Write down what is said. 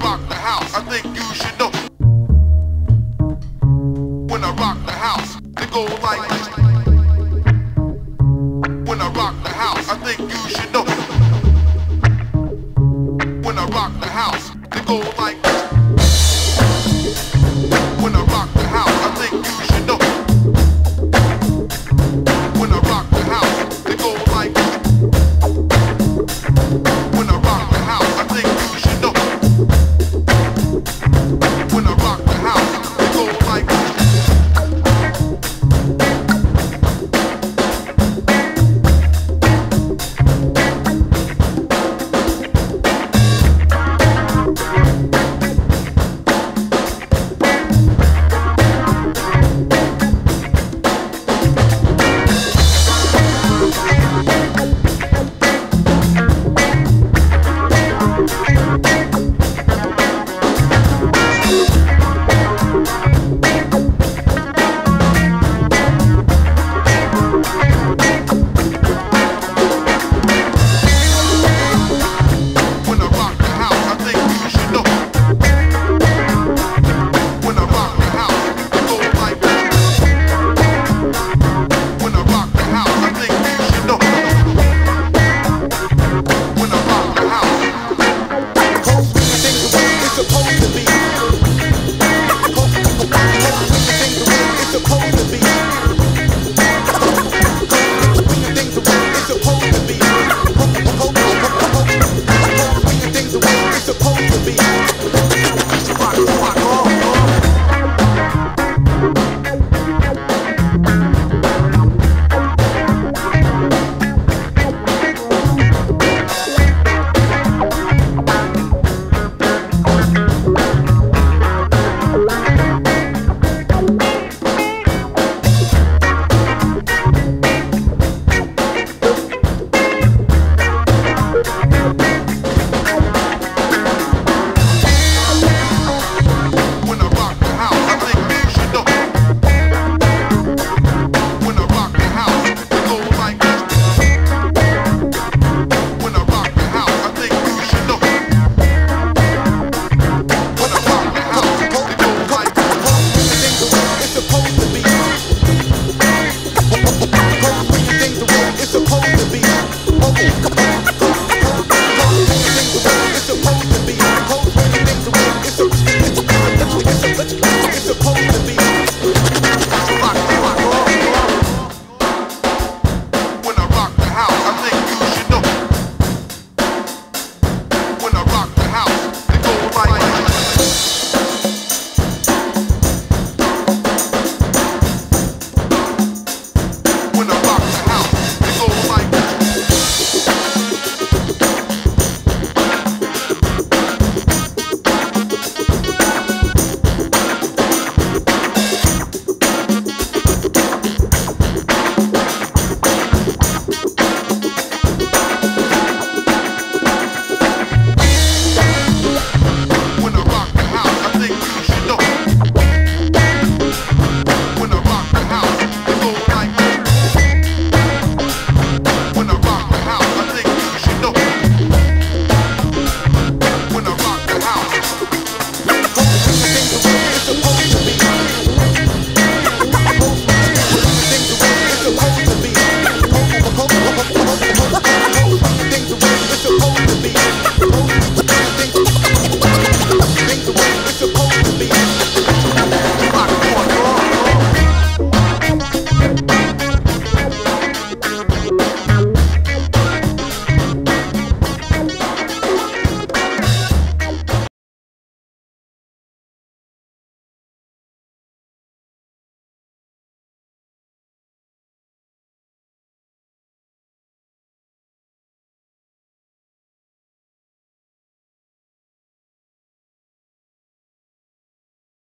rock the house, I think you should know. When I rock the house, it go like this. When I rock the house, I think you should know. When I rock the house, it go like this. When I rock